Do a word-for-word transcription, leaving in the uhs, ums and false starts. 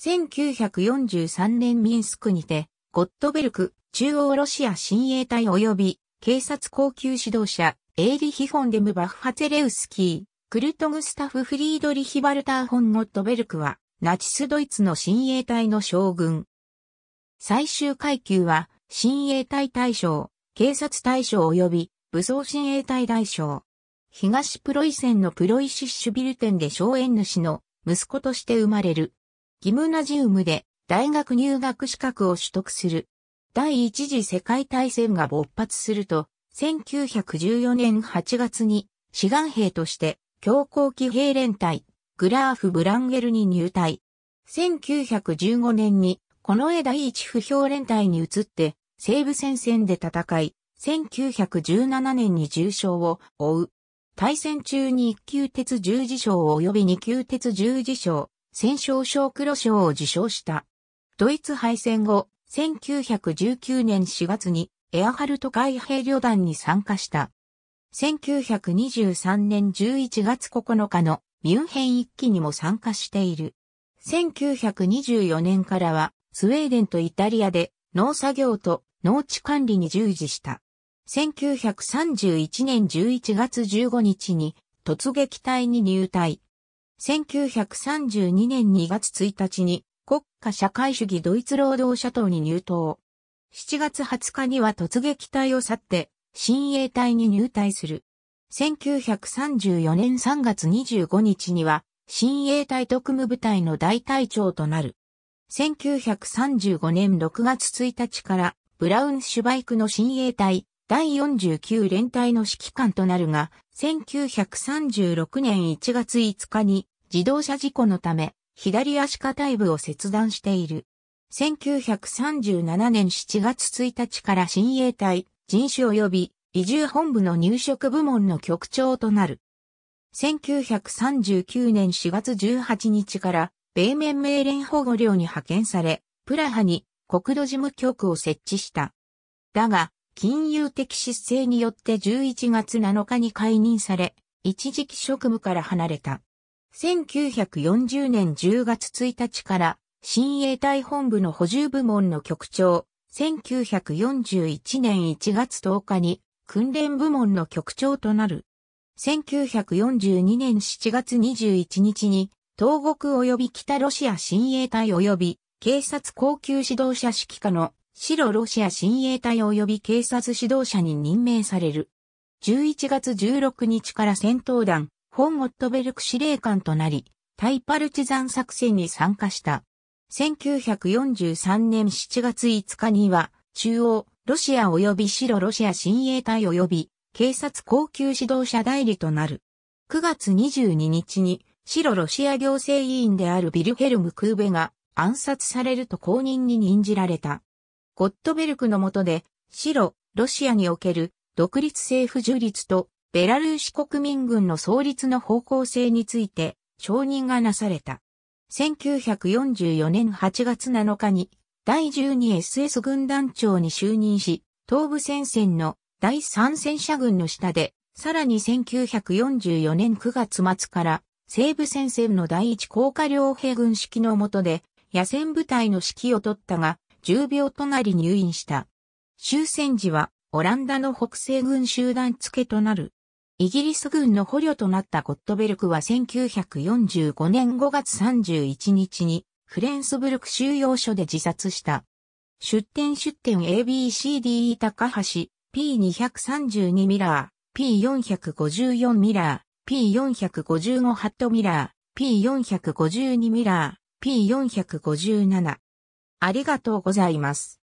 せんきゅうひゃくよんじゅうさんねんミンスクにて、ゴットベルク、中央ロシア親衛隊及び、警察高級指導者、エーリヒ・フォン・デム・バッハ・ツェレウスキー、クルト・グスタフ・フリードリヒ・バルター・フォン・ゴットベルクは、ナチスドイツの親衛隊の将軍。最終階級は、親衛隊大将、警察大将及び、武装親衛隊大将。東プロイセンのプロイシッシュビルテンで荘園主の息子として生まれる。ギムナジウムで大学入学資格を取得する。第一次世界大戦が勃発すると、せんきゅうひゃくじゅうよねんはちがつに志願兵として強硬騎兵連隊、グラーフ・ブランゲルに入隊。せんきゅうひゃくじゅうごねんに近衛第一歩兵連隊に移って西部戦線で戦い、せんきゅうひゃくじゅうななねんに重傷を負う。大戦中にいっ級鉄十字章及びに級鉄十字章、戦勝章黒章を受章した。ドイツ敗戦後、せんきゅうひゃくじゅうきゅうねんしがつにエアハルト海兵旅団に参加した。せんきゅうひゃくにじゅうさんねんじゅういちがつここのかのミュンヘン一揆にも参加している。せんきゅうひゃくにじゅうよねんからはスウェーデンとイタリアで農作業と農地管理に従事した。せんきゅうひゃくさんじゅういちねんじゅういちがつじゅうごにちに突撃隊に入隊。せんきゅうひゃくさんじゅうにねんにがつついたちに国家社会主義ドイツ労働者党に入党。しちがつはつかには突撃隊を去って親衛隊に入隊する。せんきゅうひゃくさんじゅうよねんさんがつにじゅうごにちには親衛隊特務部隊の大隊長となる。せんきゅうひゃくさんじゅうごねんろくがつついたちからブラウンシュバイクの親衛隊、だいよんじゅうきゅうれんたいの指揮官となるが、せんきゅうひゃくさんじゅうろくねんいちがついつかに自動車事故のため左足下腿部を切断している。せんきゅうひゃくさんじゅうななねんしちがつついたちから親衛隊、人種及び移住本部の入植部門の局長となる。せんきゅうひゃくさんじゅうきゅうねんしがつじゅうはちにちから米面命令保護領に派遣され、プラハに国土事務局を設置した。だが、金融的失政によってじゅういちがつなのかに解任され、一時期職務から離れた。せんきゅうひゃくよんじゅうねんじゅうがつついたちから、親衛隊本部の補充部門の局長、せんきゅうひゃくよんじゅういちねんいちがつとおかに、訓練部門の局長となる。せんきゅうひゃくよんじゅうにねんしちがつにじゅういちにちに、東国及び北ロシア親衛隊及び、警察高級指導者指揮下の、白ロシア親衛隊及び警察指導者に任命される。じゅういちがつじゅうろくにちから戦闘団、フォン・ゴットベルク司令官となり、対パルチザン作戦に参加した。せんきゅうひゃくよんじゅうさんねんしちがついつかには、中央、ロシア及び白ロシア親衛隊及び警察高級指導者代理となる。くがつにじゅうににちに、白ロシア行政委員であるヴィルヘルム・クーベが暗殺されると後任に任じられた。ゴットベルクの下で、白、ロシアにおける独立政府樹立とベラルーシ国民軍の創立の方向性について承認がなされた。せんきゅうひゃくよんじゅうよねんはちがつなのかにだいじゅうにエスエス 軍団長に就任し、東部戦線のだいさん戦車軍の下で、さらにせんきゅうひゃくよんじゅうよねんくがつまつから西部戦線のだいいち降下両兵軍指揮の下で野戦部隊の指揮を取ったが、重病となり入院した。終戦時はオランダの北西軍集団付けとなる。イギリス軍の捕虜となったゴットベルクはせんきゅうひゃくよんじゅうごねんごがつさんじゅういちにちにフレンスブルク収容所で自殺した。出典出典 エービーシーディーイー 高橋 ピーにひゃくさんじゅうに ミラー ピーよんごよん ミラー ピーよんごご ハットミラー ピーよんごに ミラー ピーよんごななありがとうございます。